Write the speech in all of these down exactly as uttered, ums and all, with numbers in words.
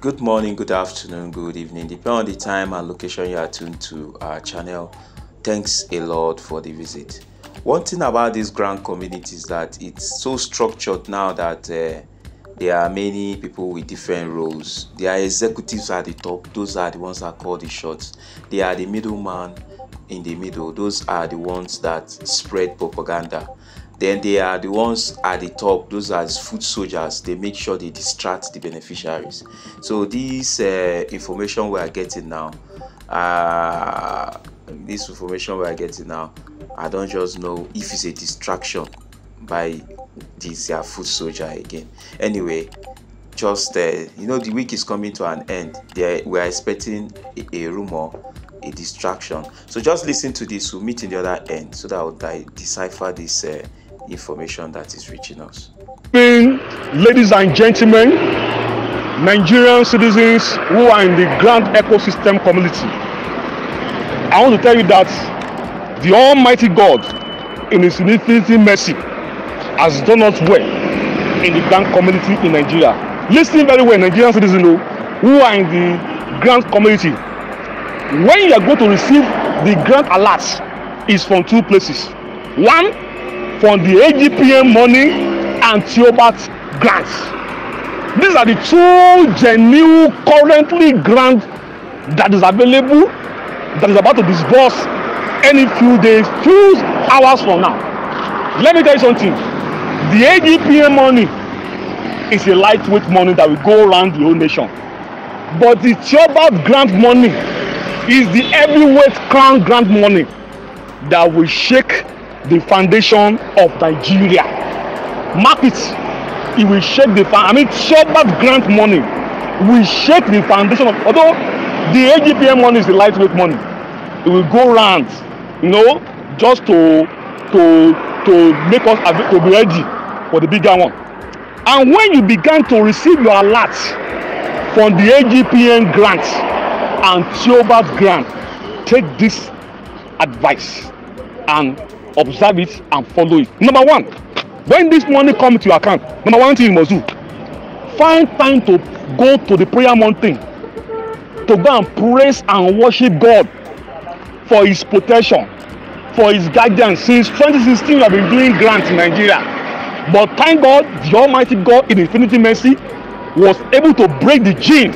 Good morning, good afternoon, good evening, depending on the time and location you are tuned to our channel. Thanks a lot for the visit. One thing about this grant community is that it's so structured now that uh, there are many people with different roles. There are executives at the top, those are the ones that call the shots. They are the middleman in the middle, those are the ones that spread propaganda. Then they are the ones at the top, those are foot soldiers, they make sure they distract the beneficiaries. So this uh, information we are getting now, uh, this information we are getting now, I don't just know if it's a distraction by this their foot soldier again. Anyway, just, uh, you know, the week is coming to an end. There, we are expecting a, a rumor, a distraction. So just listen to this, we'll meet in the other end so that I'll die, decipher this uh, information that is reaching us. Ladies and gentlemen, Nigerian citizens who are in the grand ecosystem community, I want to tell you that the Almighty God in his infinite mercy has done us well in the grand community in Nigeria. Listen very well, Nigerian citizens who are in the grand community. When you are going to receive the grant alert, is from two places. One, from the A G P M money and Theobarth grants. These are the two genuine currently grant that is available, that is about to disburse any few days, few hours from now. Let me tell you something. The A G P M money is a lightweight money that will go around the whole nation. But the Theobarth grant money is the heavyweight crown grant money that will shake the foundation of Nigeria. Mark it. It will shake the I mean Theobarth grant money will shake the foundation of, although the A G P M money is the lightweight money. It will go round, you know, just to to to make us to be ready for the bigger one. And when you began to receive your alert from the A G P M grant and Theobarth grant, take this advice and observe it and follow it. Number one, when this money comes to your account, number one thing you must do, find time to go to the prayer mountain, to go and praise and worship God for his protection, for his guidance. Since twenty sixteen, we have been doing grants in Nigeria, but thank God, the Almighty God in infinite mercy was able to break the chain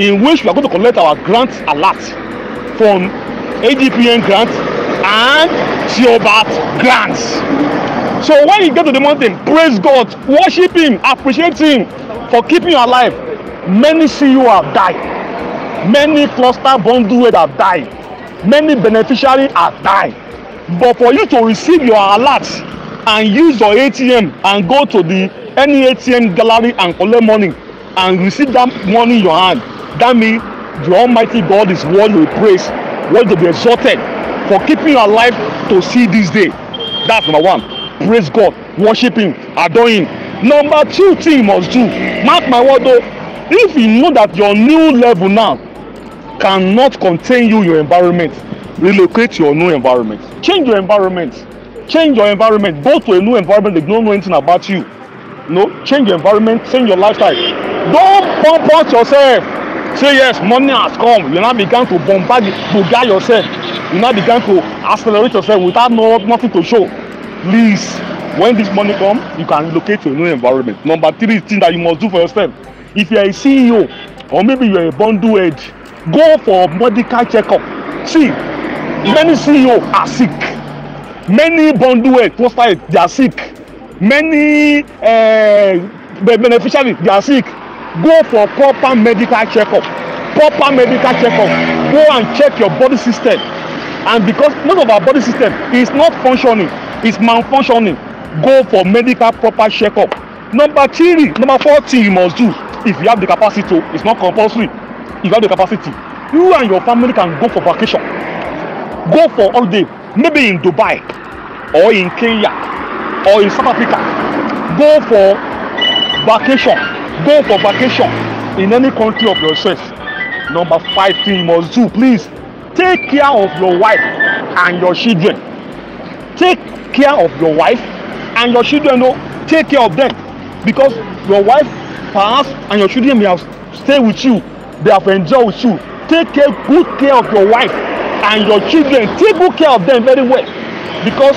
in which we are going to collect our grants alert from A D P N grants and Theobarth grants. So when you get to the mountain, praise God, worship him, appreciate him for keeping you alive. Many C E O have died, many cluster bondwood have died, many beneficiaries have died. But for you to receive your alert and use your A T M and go to the any A T M gallery and collect money and receive that money in your hand, that means the Almighty God is worthy to be praised, worthy to be exalted for keeping you alive to see this day. That's number one. Praise God, worship him, adore him. Number two thing you must do, mark my word though, if you know that your new level now cannot contain you, your environment, relocate to your new environment. Change your environment. Change your environment. Go to a new environment they don't know anything about you. No, change your environment, change your lifestyle. Don't pump out yourself. Say yes, money has come. You now began to bombard, bogar yourself. You now began to accelerate yourself without no, nothing to show. Please, when this money comes, you can relocate to a new environment. Number three thing that you must do for yourself. If you are a C E O or maybe you are a bundle head, go for a medical checkup. See, many C E Os are sick. Many bundle heads, they are sick. Many uh, beneficiaries, they are sick. Go for proper medical checkup. Proper medical checkup. Go and check your body system. And because most of our body system is not functioning, it's malfunctioning, go for medical proper checkup. Number three, number four thing you must do, if you have the capacity to, it's not compulsory. If you have the capacity, you and your family can go for vacation. Go for all day, maybe in Dubai or in Kenya, or in South Africa. Go for vacation. Go for vacation in any country of yourself. Number five thing you must do, please, take care of your wife and your children. Take care of your wife and your children. No, take care of them, because your wife perhaps and your children may have stay with you, they have enjoyed with you. Take care, good care of your wife and your children. Take good care of them very well, because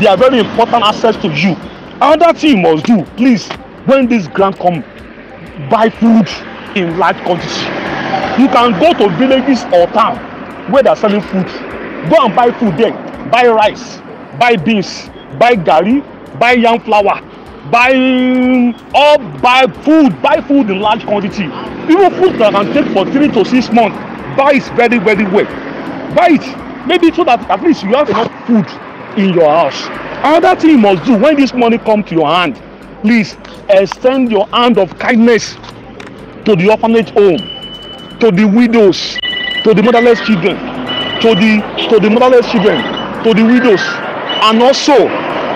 they are very important assets to you. Another thing you must do, please, when this grant comes, buy food in large quantity. You can go to villages or town where they are selling food. Go and buy food there. Buy rice, buy beans, buy gari, buy yam flour, buy all buy food, buy food in large quantity. Even food that can take for three to six months, buy it very, very well. Buy it, maybe so that at least you have enough food in your house. Another thing you must do when this money comes to your hand, please extend your hand of kindness to the orphanage home, to the widows, to the motherless children, to the to the motherless children, to the widows, and also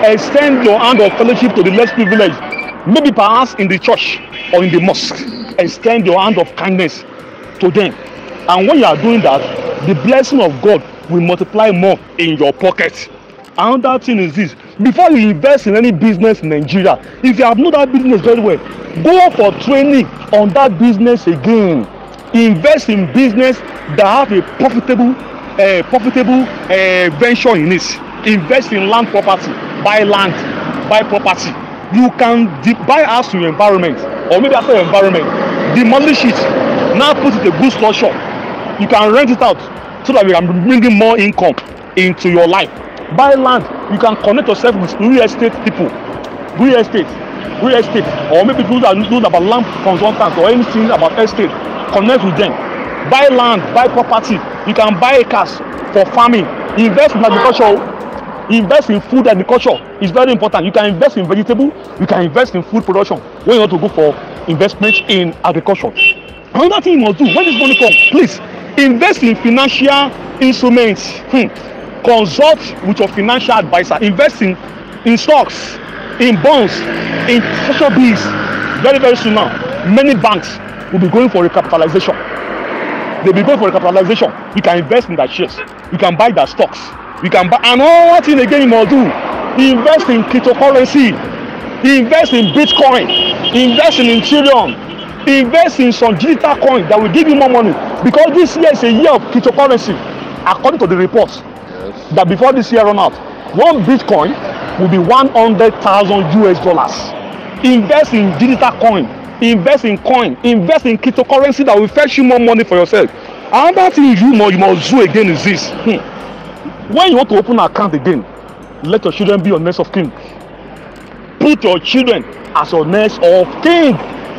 extend your hand of fellowship to the less privileged, maybe perhaps in the church or in the mosque. Extend your hand of kindness to them, and when you are doing that, the blessing of God will multiply more in your pocket. Another thing is this: before you invest in any business in Nigeria, if you have known that business very well, go for training on that business again. Invest in business that have a profitable uh, profitable uh, venture in it. Invest in land property. Buy land, buy property. You can buy house to your environment, or maybe after your environment, demolish it, now put it in a good structure. You can rent it out so that you can bring more income into your life. Buy land, you can connect yourself with real estate people, real estate, real estate, or maybe people that know about land consultants or anything about estate. Connect with them. Buy land, buy property. You can buy acres for farming. Invest in agriculture. Invest in food agriculture. It's very important. You can invest in vegetable. You can invest in food production when you want to go for investment in agriculture. Another thing you must do when this money comes, please invest in financial instruments. Hmm. Consult with your financial advisor. Invest in, in stocks, in bonds, in social bills. Very, very soon now, many banks will be going for recapitalization. They'll be going for recapitalization. You can invest in their shares. You can buy their stocks. You can buy. And all thing again you must do, invest in cryptocurrency. Invest in Bitcoin. Invest in Ethereum. Invest in some digital coin that will give you more money. Because this year is a year of cryptocurrency, according to the reports. That before this year run out, one Bitcoin will be one hundred thousand U S dollars. Invest in digital coin, invest in coin, invest in cryptocurrency that will fetch you more money for yourself. Another thing you know you must do again is this: hmm. when you want to open an account again, let your children be your next of kin. Put your children as your next of kin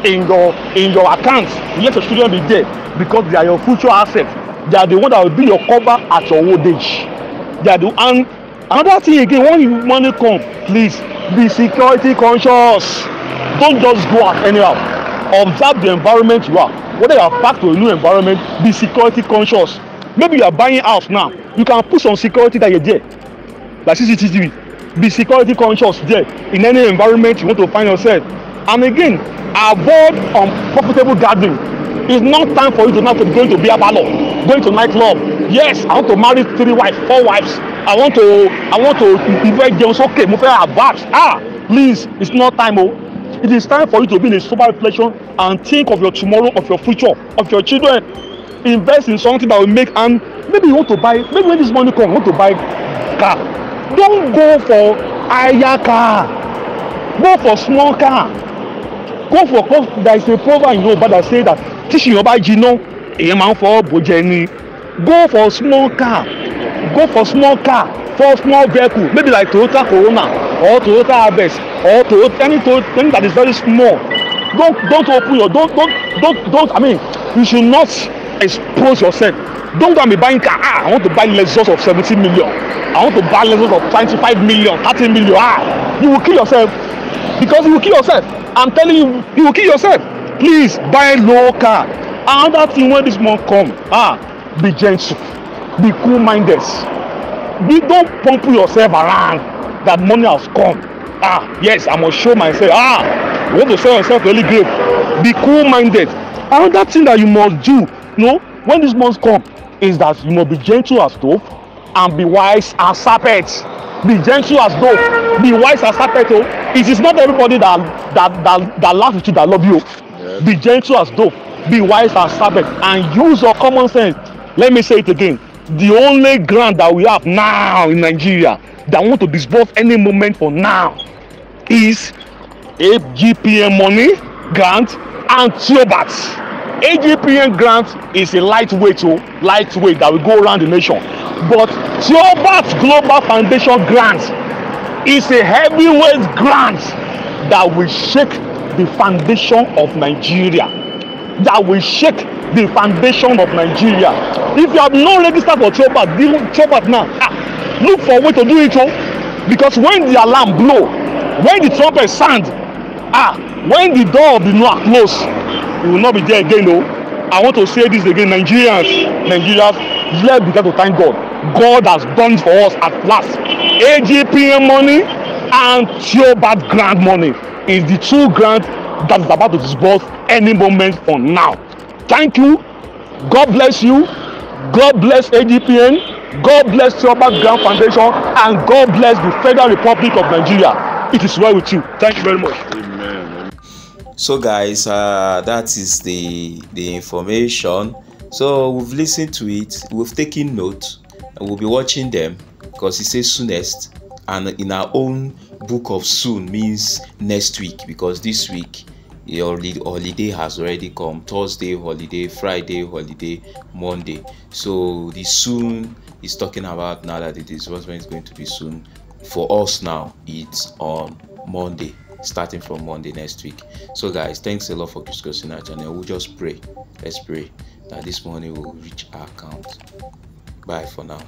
in your in your accounts. Let your children be there, because they are your future assets. They are the one that will be your cover at your old age. They are the, and another thing again, when you money come, please be security conscious. Don't just go out anyhow. Observe the environment you are. Whether you are back to a new environment, be security conscious. Maybe you are buying house now. You can put some security that you're there, like C C T V. Be security conscious there in any environment you want to find yourself. And again, avoid unprofitable gathering. It's not time for you to not to going to be a ballot. Going to nightclub. Yes, I want to marry three wives, four wives. I want to, I want to invite them. It's okay, ah, please, it's not time. Oh, it is time for you to be in a sober reflection and think of your tomorrow, of your future, of your children. Invest in something that will make, and maybe you want to buy, maybe when this money comes, you want to buy a car. Don't go for higher car. Go for small car. Go for, go, there is a proverb in Yoruba that says that teaching Yoruba Jino. Go for small car, go for small car, for small vehicle, maybe like Toyota Corona or Toyota Harvest or Toyota, any Toyota that is very small. Don't don't open your don't don't don't don't. I mean, you should not expose yourself. Don't go and be buying car. Ah, I want to buy Lexus of seventy million. I want to buy Lexus of twenty-five million, thirty million. Ah, you will kill yourself, because you will kill yourself. I'm telling you, you will kill yourself. Please buy low car. Another thing when this month comes, ah, be gentle, be cool-minded. You don't pump yourself around that money has come. Ah, yes, I must show myself. Ah, you want to show yourself really great. Be cool-minded. Another thing that you must do, you know, when this month comes, is that you must be gentle as dove and be wise as serpents. Be gentle as dove, be wise as serpents. It is not everybody that that that, that laughs with you that love you. Yes. Be gentle as dove. be wise as serpent and use your common sense. Let me say it again. The only grant that we have now in Nigeria that want to disburse any moment for now is A G P M money grant and Theobarth. A G P M grant is a lightweight, oh, lightweight that will go around the nation. But Theobarth Global Foundation grant is a heavyweight grant that will shake the foundation of Nigeria. That will shake the foundation of Nigeria. If you have not registered for Theobarth, Theobarth now, ah, look for a way to do it, oh, because when the alarm blow, when the trumpet sound, ah, when the door of the Noah close, you will not be there again, though. I want to say this again, Nigerians, Nigerians, let's begin to thank God. God has done for us at last. A G P M money and Theobarth grant money is the two grant that is about to disburse any moment from now. Thank you. God bless you. God bless A G P N. God bless Theobarth Grant Foundation, and God bless the Federal Republic of Nigeria. It is well with you. Thank you very much. Amen. So, guys, uh, that is the the information. So we've listened to it. We've taken note. We'll be watching them because it says soonest, and in our own book of soon means next week, because this week your holiday has already come. Thursday holiday, Friday holiday, Monday. So the soon is talking about now that the disbursement is going to be soon. For us now, it's on Monday, starting from Monday next week. So guys, thanks a lot for discussing our channel. We'll just pray. Let's pray that this money will reach our account. Bye for now.